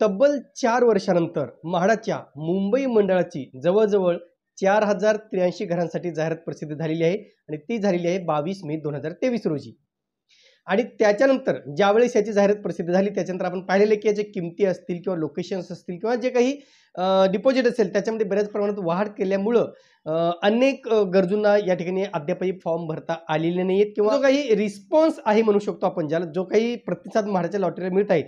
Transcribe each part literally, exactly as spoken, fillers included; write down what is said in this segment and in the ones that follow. तब्बल चार वर्षानंतर म्हाडाच्या मुंबई मंडळाची जवळजवळ चार हजार त्र्याऐंशी घरांसाठी जाहिरात प्रसिद्ध झालेली आहे आणि ती झालेली आहे बावीस मे दोन हजार तेवीस रोजी। आणि त्याच्यानंतर ज्यावेळेस याची जाहिरात प्रसिद्ध झाली त्याच्यानंतर आपण पाहिलेले की याचे किमती असतील किंवा लोकेशन्स असतील किंवा जे काही डिपॉझिट असेल त्याच्यामध्ये बऱ्याच प्रमाणात वाढ केल्यामुळं अनेक गरजूंना या ठिकाणी अद्यापही फॉर्म भरता आलेले नाही आहेत किंवा जो काही रिस्पॉन्स आहे म्हणू शकतो आपण, ज्याला जो काही प्रतिसाद म्हाडाच्या लॉटरीला मिळत आहे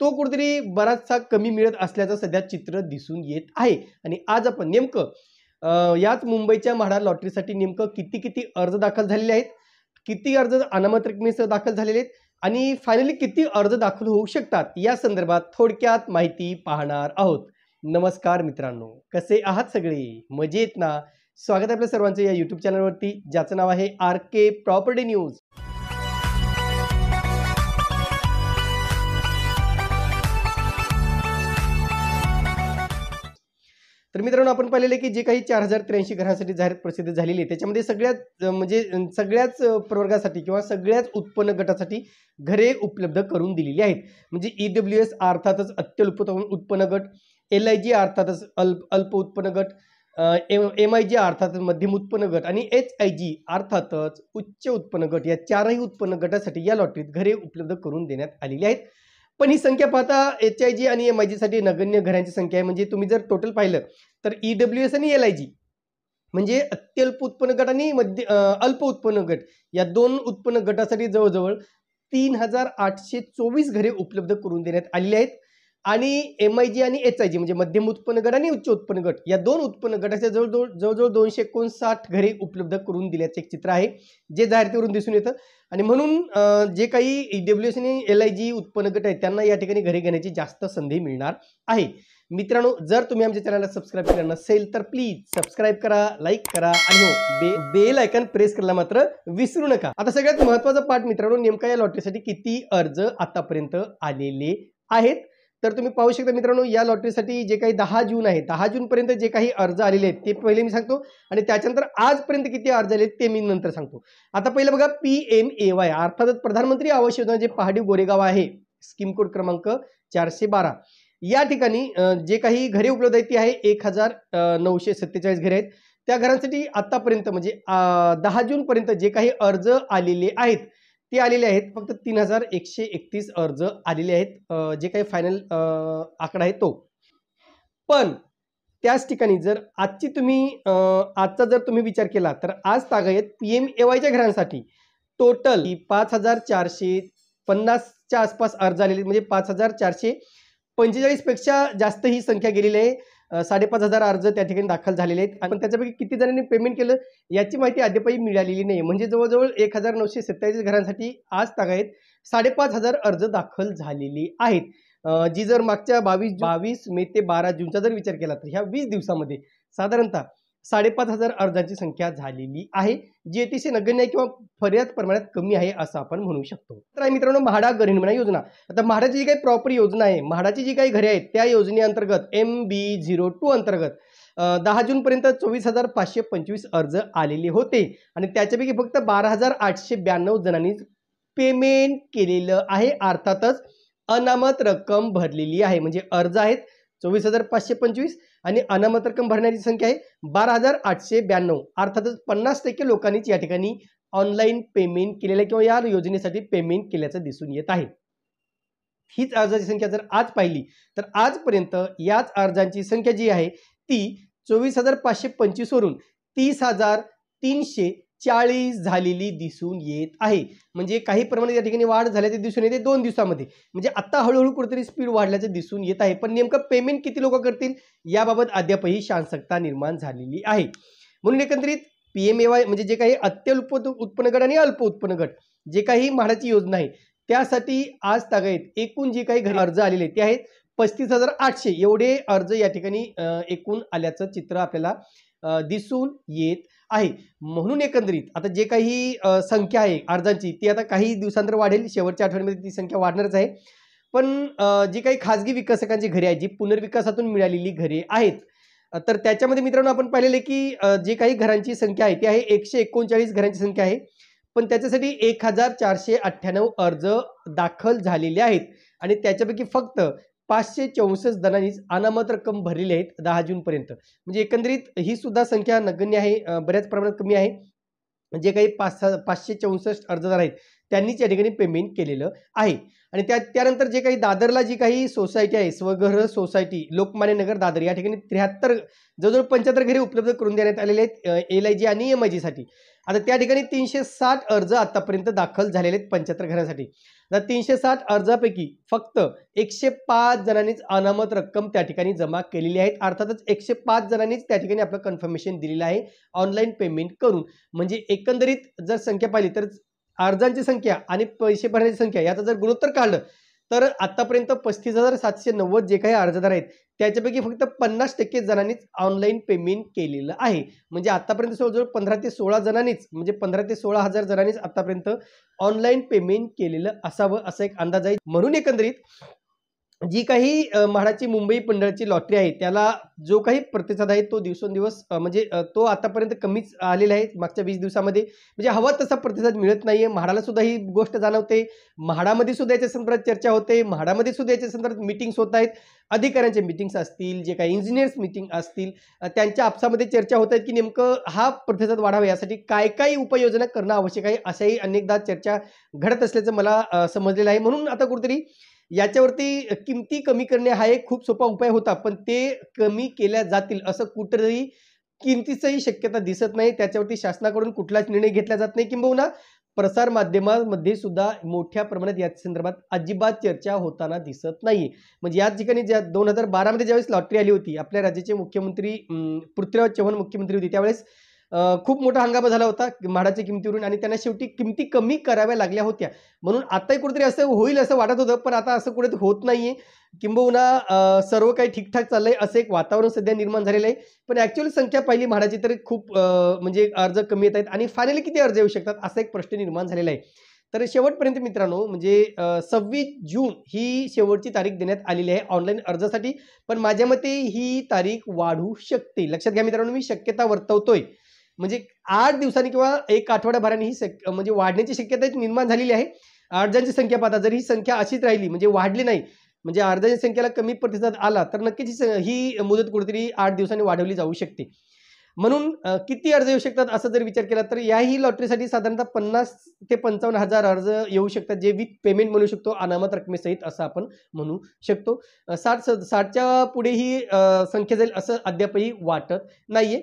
तो कुठेतरी बराचसा कमी मिळत असल्याचं सध्या चित्र दिसून येत आहे। आणि आज आपण नेमकं याच मुंबईच्या म्हाडा लॉटरीसाठी नेमकं किती किती अर्ज दाखल झालेले आहेत, किती अर्ज अनामत रकमेसह दाखल झालेले आहेत आणि फायनली किती अर्ज दाखल होऊ शकतात या संदर्भात थोडक्यात माहिती पाहणार आहोत। नमस्कार मित्रांनो, कसे आहात सगळे, मजेत ना? स्वागत आहे आपल्या सर्वांचं या यूट्यूब चॅनलवरती ज्याचं नाव आहे आरके प्रॉपर्टी न्यूज। तर मित्रांनो, आपण पाहिलेले की जे काही चार हजार त्र्याऐंशी घरांसाठी जाहिरात प्रसिद्ध झालेली आहे त्याच्यामध्ये सगळ्याच म्हणजे सगळ्याच प्रवर्गासाठी किंवा सगळ्याच उत्पन्न गटासाठी घरे उपलब्ध करून दिलेली आहेत। म्हणजे ईडब्ल्यूएस अर्थातच अत्यल्प उत्पन्न गट, एल आय जी अर्थातच अल्प अल्प उत्पन्न गट, एम एम आय जी अर्थातच मध्यम उत्पन्न गट आणि एच आय जी अर्थातच उच्च उत्पन्न गट, या चारही उत्पन्न गटासाठी या लॉटरीत घरे उपलब्ध करून देण्यात आलेली आहेत। पण ही संख्या पाहता एच आय जी आणि एम आय जीसाठी नगण्य घरांची संख्या आहे। म्हणजे तुम्ही जर टोटल पाहिलं तर ईडब्ल्यू एस आणि एल आय जी म्हणजे अत्यल्प उत्पन्न गट आणि मध्य अल्प उत्पन्न गट या दोन उत्पन्न गटासाठी जवळजवळ तीन हजार आठशे चोवीस घरे उपलब्ध करून देण्यात आलेली आहेत। आणि एम आय जी आणि एच आय जी म्हणजे मध्यम उत्पन्न गट आणि उच्च उत्पन्न गट या दोन उत्पन्न गटाच्या जवळजवळ जवळजवळ दोनशे एकोणसाठ घरे उपलब्ध करून दिल्याचं एक चित्र आहे जे जाहिरातीवरून दिसून येतं। आणि म्हणून जे काही ईडब्ल्यू एस आणि एल आय जी उत्पन्न गट आहेत त्यांना या ठिकाणी घरे घेण्याची जास्त संधी मिळणार आहे। मित्रांनो, जर तुम्ही आमच्या चॅनलला सबस्क्राईब केलं नसेल तर प्लीज सबस्क्राईब करा, लाईक करा आणि हो बे बेल आयकॉन प्रेस करायला मात्र विसरू नका। आता सगळ्यात महत्त्वाचा पाठ मित्रांनो, नेमका या लॉटरीसाठी किती अर्ज आतापर्यंत आलेले आहेत तर तुम्ही पाहू शकता मित्रांनो, या लॉटरीसाठी जे काही दहा जून आहे दहा जूनपर्यंत जे काही अर्ज आलेले आहेत ते पहिले मी सांगतो आणि त्याच्यानंतर आजपर्यंत किती अर्ज आले ते मी नंतर सांगतो। आता पहिलं बघा, पीएमएवाय अर्थातच प्रधानमंत्री आवास योजना जे पहाडी गोरेगाव आहे स्कीम कोड क्रमांक चारशे बारा या ठिकाणी जे काही घरे उपलब्ध आहेत ती आहे एक हजार नऊशे सत्तेचाळीस घरे आहेत। त्या घरांसाठी आतापर्यंत म्हणजे दहा जूनपर्यंत जे काही अर्ज आलेले आहेत ते आलेले आहेत फक्त तीन हजार एकशे एकतीस अर्ज आलेले आहेत, जे काही फायनल आकडा आहे तो। पण त्याच ठिकाणी जर आजची तुम्ही आजचा जर तुम्ही विचार केला तर आज तागायत पी एम एवायच्या घरांसाठी टोटल पाच हजार चारशे पन्नासच्या आसपास अर्ज आलेले, म्हणजे पाच हजार चारशे पंचेचाळीसपेक्षा जास्त ही संख्या गेलेली आहे। साडेपाच हजार अर्ज त्या ठिकाणी दाखल झालेले आहेत आणि त्याच्यापैकी किती जणांनी पेमेंट केलं याची माहिती अद्यापही मिळालेली नाही। म्हणजे जवळजवळ एक हजार नऊशे सत्तावीस घरांसाठी आज तागायत साडेपाच हजार अर्ज दाखल झालेले आहेत, जी जर मागच्या बावीस बावीस मे ते बारा जूनचा जर विचार केला तर ह्या वीस दिवसामध्ये साधारणतः साडेपाच हजार अर्जांची संख्या झालेली आहे, जी अतिशय नगण्य आहे किंवा बऱ्याच प्रमाणात कमी आहे असं आपण म्हणू शकतो। तर मित्रांनो, म्हाडा गृहनिर्माण योजना, आता म्हाडाची जी काही प्रॉपर योजना आहे, म्हाडाची जी काही घरे आहेत त्या योजनेअंतर्गत एम बी झिरो टू अंतर्गत दहा जूनपर्यंत चोवीस हजार पाचशे पंचवीस अर्ज आलेले होते आणि त्याच्यापैकी फक्त बारा हजार आठशे ब्याण्णव जणांनी पेमेंट केलेलं आहे, अर्थातच अनामत रक्कम भरलेली आहे। म्हणजे अर्ज आहेत चोवीस हजार पाचशे पंचवीस आणि अनामत रक्कम भरण्याची संख्या आहे बारा हजार आठशे ब्याण्णव, अर्थातच पन्नास टक्के लोकांनीच या ठिकाणी ऑनलाईन पेमेंट केलेलं आहे किंवा या योजनेसाठी पेमेंट केल्याचं दिसून येत आहे। हीच अर्जाची संख्या जर आज पाहिली तर आजपर्यंत याच अर्जांची संख्या जी आहे ती चोवीस हजार पाचशे पंचवीस वरून तीस हजार तीनशे चाळीस झालेली दिसून येत आहे। म्हणजे काही प्रमाणात या ठिकाणी वाढ झाल्याचे दिसून येते दोन दिवसामध्ये, म्हणजे आता हळूहळू कुठेतरी स्पीड वाढल्याचं दिसून येत आहे। पण नेमकं पेमेंट किती लोक करतील याबाबत अद्यापही शांतता निर्माण झालेली आहे। म्हणून एकंदरीत पीएमएवाय म्हणजे जे काही अत्यल्प उत्पन्न गट आणि अल्प उत्पन्न गट जे काही म्हाडाची योजना आहे त्यासाठी आज तागायत एकूण जे काही घरी अर्ज आलेले ते आहेत पस्तीस हजार आठशे एवढे अर्ज या ठिकाणी एकूण आल्याचं चित्र आपल्याला दिसून येत आहे। म्हणून एकंदरीत आता जे काही संख्या आहे अर्जांची ती आता काही दिवसांतर वाढेल, शेवटच्या आठवड्यामध्ये ती संख्या वाढणारच आहे। पण जी काही खाजगी विकासकांची घरे आहेत जी पुनर्विकासातून मिळालेली घरे आहेत तर त्याच्यामध्ये मित्रांनो आपण पाहिलेले की जे काही घरांची संख्या आहे ती आहे एकशे एकोणचाळीस घरांची संख्या आहे, पण त्याच्यासाठी एक हजार चारशे अठ्ठ्याण्णव अर्ज दाखल झालेले आहेत आणि त्याच्यापैकी फक्त पाचशे चौसष्ट जणांनी अनामत रक्कम भरलेली आहे दहा जून पर्यंत। म्हणजे एकंदरीत ही सुद्धा संख्या नगण्य आहे, बऱ्याच प्रमाणात कमी आहे। जे काही पाचशे चौसष्ट अर्जदार आहेत त्यांनीच या ठिकाणी पेमेंट केलेलं आहे। आणि त्या त्यानंतर जे काही दादरला जी काही सोसायटी आहे स्वगृह सोसायटी लोकमान्य नगर दादर या ठिकाणी त्र्याहत्तर जवळजवळ पंच्याहत्तर घरे उपलब्ध करून देण्यात आलेले आहेत एल आय जी आणि एम आय जी साठी। आता त्या ठिकाणी तीनशे साठ अर्ज आतापर्यंत दाखल झालेले आहेत पंच्याहत्तर घरांसाठी। आता तीनशे साठ अर्जापैकी फक्त एकशे पाच जणांनीच अनामत रक्कम त्या ठिकाणी जमा केलेली आहे। अर्थातच एकशे पाच जणांनीच त्या ठिकाणी आपलं कन्फर्मेशन दिलेलं आहे ऑनलाईन पेमेंट करून। म्हणजे एकंदरीत जर संख्या पाहिली तर अर्जांची संख्या आणि पैसे भरण्याची संख्या याचा जर गुणोत्तर काढलं तर आतापर्यंत पस्तीस हजार सातशे नव्वद जे काही अर्जदार आहेत त्याच्यापैकी फक्त पन्नास टक्के जणांनीच ऑनलाईन पेमेंट केलेलं आहे। म्हणजे आतापर्यंत जवळजवळ पंधरा ते सोळा जणांनीच म्हणजे पंधरा ते सोळा हजार जणांनीच आतापर्यंत ऑनलाईन पेमेंट केलेलं असावं असा एक अंदाज आहे। म्हणून एकंदरीत जी काही म्हाडाची मुंबई पंढरची लॉटरी आहे त्याला जो काही प्रतिसाद आहे तो दिवसेंदिवस म्हणजे तो आतापर्यंत कमीच आलेला आहे। मागच्या वीस दिवसामध्ये म्हणजे हवा तसा प्रतिसाद मिळत नाहीये। म्हाडाला सुद्धा ही गोष्ट जाणवते, म्हाडामध्ये सुद्धा याच्या संदर्भात चर्चा होते, म्हाडामध्ये सुद्धा याच्या संदर्भात मीटिंग्स होत आहेत, अधिकाऱ्यांचे मीटिंग्स असतील, जे काही इंजिनियर्स मीटिंग असतील त्यांच्या आपसामध्ये चर्चा होत आहेत की नेमकं हा प्रतिसाद वाढावा यासाठी काय काय उपाययोजना करणं आवश्यक आहे अशाही अनेकदा चर्चा घडत असल्याचं मला समजलेलं आहे। म्हणून आता कुठेतरी याच्यावरती किमती कमी करणे हा एक खूप सोपा उपाय होता, पण ते कमी केल्या जातील असं कुठेही किमतीचंही शक्यता दिसत नाही। त्याच्यावरती शासनाकडून कुठलाच निर्णय घेतला जात नाही, किंबहुना प्रसार माध्यमांमध्ये सुद्धा मोठ्या प्रमाणात या संदर्भात अजिबात चर्चा होताना दिसत नाही। म्हणजे याच ठिकाणी ज्या दोन हजार बारामध्ये ज्यावेळेस लॉटरी आली होती आपल्या राज्याचे मुख्यमंत्री पृथ्वीराज चव्हाण मुख्यमंत्री होते त्यावेळेस खूप मोठा हंगामा झाला होता म्हाडाच्या किमतीवरून आणि त्यांना शेवटी किमती कमी कराव्या लागल्या होत्या। म्हणून आताही कुठेतरी असं होईल असं वाटत होतं, पण आता असं कुठेतरी होत नाहीये, किंबहुना सर्व काही ठीकठाक चाललंय असं एक वातावरण सध्या निर्माण झालेलं आहे। पण ऍक्च्युअली संख्या पाहिली म्हाडाची तर खूप म्हणजे अर्ज कमी येत आहेत आणि फायनली किती अर्ज येऊ शकतात असा एक प्रश्न निर्माण झालेला आहे। तर शेवटपर्यंत मित्रांनो म्हणजे सव्वीस जून ही शेवटची तारीख देण्यात आलेली आहे ऑनलाईन अर्जासाठी, पण माझ्या मते ही तारीख वाढू शकते। लक्षात घ्या मित्रांनो, मी शक्यता वर्तवतोय म्हणजे आठ दिवसांनी किंवा एक आठवडाभराने ही शक्य म्हणजे वाढण्याची शक्यता निर्माण झालेली आहे। अर्जांची संख्या पाहता जर ही संख्या अशीच राहिली म्हणजे वाढली नाही म्हणजे अर्जांच्या संख्येला कमी प्रतिसाद आला तर नक्कीच ही मुदत कुठेतरी आठ दिवसांनी वाढवली जाऊ शकते। म्हणून किती अर्ज येऊ शकतात असं जर विचार केला तर याही लॉटरीसाठी साधारणतः पन्नास ते पंचावन्न हजार अर्ज येऊ शकतात, जे विथ पेमेंट म्हणू शकतो, अनामत रकमेसहित असं आपण म्हणू शकतो। साठ साठच्या पुढे ही संख्या जाईल असं अद्यापही वाटत नाहीये।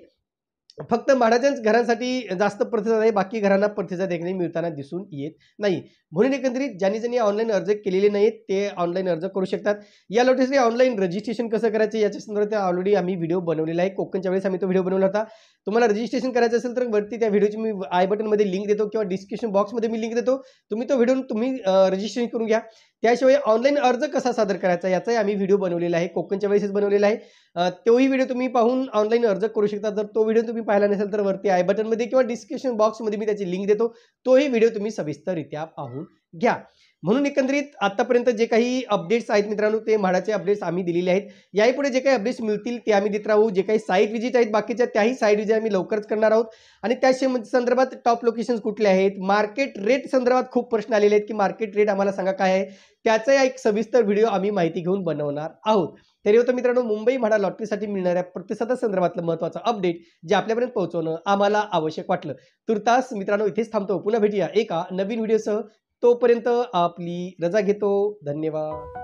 फक्त म्हाडाच्याच घरांसाठी जास्त प्रतिसाद आहे, बाकी घरांना प्रतिसाद एकने मिळताना दिसून येत नाही। म्हणून एकंदरीत ज्यांनी ज्यांनी ऑनलाईन अर्ज केलेले नाहीत ते ऑनलाईन अर्ज करू शकतात। या लॉटरीसाठी ऑनलाईन रजिस्ट्रेशन कसं करायचं याच्या संदर्भात ऑलरेडी आम्ही व्हिडिओ बनवलेला आहे, कोकणच्या वेळेस आम्ही तो व्हिडिओ बनवला होता। तुम्हाला रजिस्ट्रेशन करायचं असेल तर वरती त्या व्हिडिओची मी आय बटनमध्ये लिंक देतो किंवा डिस्क्रिप्शन बॉक्समध्ये मी लिंक देतो, तुम्ही तो व्हिडिओ तुम्ही रजिस्ट्रेशन करून घ्या। त्याशिवाय ऑनलाईन अर्ज कसा सादर करायचा याचाही आम्ही व्हिडिओ बनवलेला आहे, कोकणच्या वेळेसच बनवलेला आहे, तोही व्हिडिओ तुम्ही पाहून ऑनलाईन अर्ज करू शकता। जर तो व्हिडिओ तुम्ही पाहिला नसेल तर वरती आय बटनमध्ये किंवा डिस्क्रिप्शन बॉक्समध्ये मी त्याची लिंक देतो, तोही व्हिडिओ तुम्ही सविस्तररित्या पाहून घ्या। म्हणून एकंदरीत आतापर्यंत जे काही अपडेट्स आहेत मित्रांनो ते म्हाडाचे अपडेट्स आम्ही दिलेले आहेत, याही पुढे जे काही अपडेट्स मिळतील ते आम्ही देत राहू। जे काही साईट विजिट आहेत बाकीच्या त्याही साईट विजिट आम्ही लवकरच करणार आहोत आणि त्या संदर्भात टॉप लोकेशन्स कुठले आहेत, मार्केट रेट संदर्भात खूप प्रश्न आलेले आहेत की मार्केट रेट आम्हाला सांगा काय आहे, त्याचा एक सविस्तर व्हिडिओ आम्ही माहिती घेऊन बनवणार आहोत। तरी होतं मित्रांनो मुंबई म्हाडा लॉटरीसाठी मिळणाऱ्या प्रतिसादासंदर्भातलं महत्त्वाचं अपडेट जे आपल्यापर्यंत पोहोचवणं आम्हाला आवश्यक वाटलं। तुर्तास मित्रांनो इथेच थांबतो, पुन्हा भेटूया एका नवीन व्हिडिओसह, तोपर्यंत आपली रजा घेतो। धन्यवाद।